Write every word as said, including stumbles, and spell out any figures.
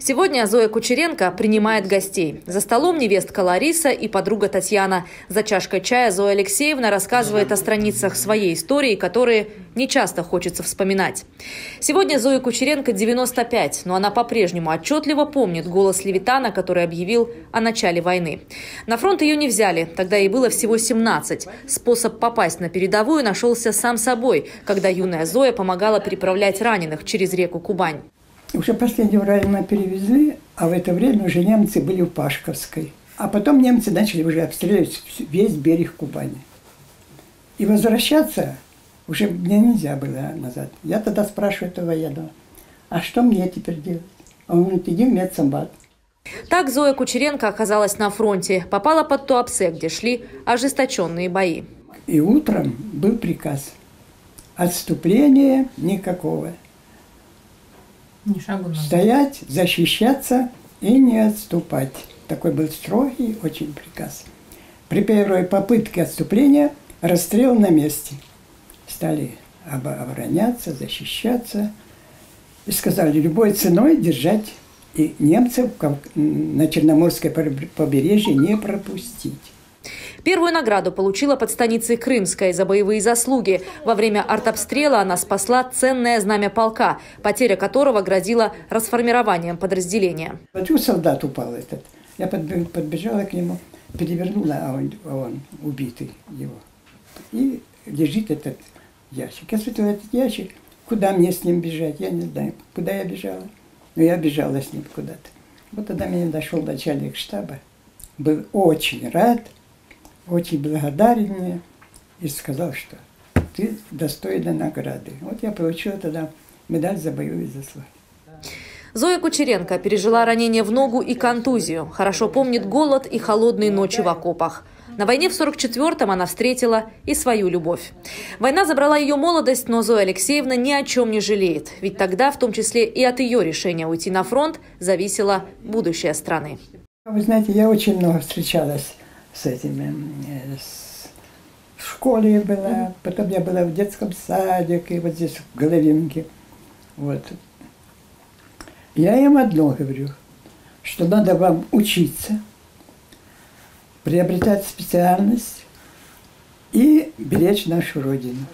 Сегодня Зоя Кучеренко принимает гостей. За столом невестка Лариса и подруга Татьяна. За чашкой чая Зоя Алексеевна рассказывает о страницах своей истории, которые не часто хочется вспоминать. Сегодня Зоя Кучеренко девяносто пять, но она по-прежнему отчетливо помнит голос Левитана, который объявил о начале войны. На фронт ее не взяли, тогда ей было всего семнадцать. Способ попасть на передовую нашелся сам собой, когда юная Зоя помогала переправлять раненых через реку Кубань. Уже последнего ранена перевезли, а в это время уже немцы были в Пашковской. А потом немцы начали уже обстреливать весь берег Кубани. И возвращаться уже мне нельзя было назад. Я тогда спрашиваю этого военного, а что мне теперь делать? Он говорит, иди в медсамбат. Так Зоя Кучеренко оказалась на фронте. Попала под Туапсе, где шли ожесточенные бои. И утром был приказ. Отступления никакого. Ни шагу назад. Стоять, защищаться и не отступать. Такой был строгий очень приказ. При первой попытке отступления расстрел на месте. Стали обороняться, защищаться. И сказали, любой ценой держать. И немцев на Черноморское побережье не пропустить. Первую награду получила под станицей Крымской за боевые заслуги. Во время артобстрела она спасла ценное знамя полка, потеря которого грозила расформированием подразделения. Хочу, солдат упал этот. Я подбежала к нему, перевернула, а он, он убитый его. И лежит этот ящик. Я смотрела этот ящик, куда мне с ним бежать, я не знаю, куда я бежала. Но я бежала с ним куда-то. Вот тогда меня дошел начальник штаба. Был очень рад. Очень благодарен мне и сказал, что ты достойна награды. Вот я получила тогда медаль за боевые заслуги. Зоя Кучеренко пережила ранение в ногу и контузию. Хорошо помнит голод и холодные ночи в окопах. На войне в сорок четвёртом она встретила и свою любовь. Война забрала ее молодость, но Зоя Алексеевна ни о чем не жалеет. Ведь тогда, в том числе и от ее решения уйти на фронт, зависело будущее страны. Вы знаете, я очень много встречалась. С этими, с... в школе я была, потом я была в детском садике, вот здесь в Головинке. Вот. Я им одно говорю, что надо вам учиться, приобретать специальность и беречь нашу Родину.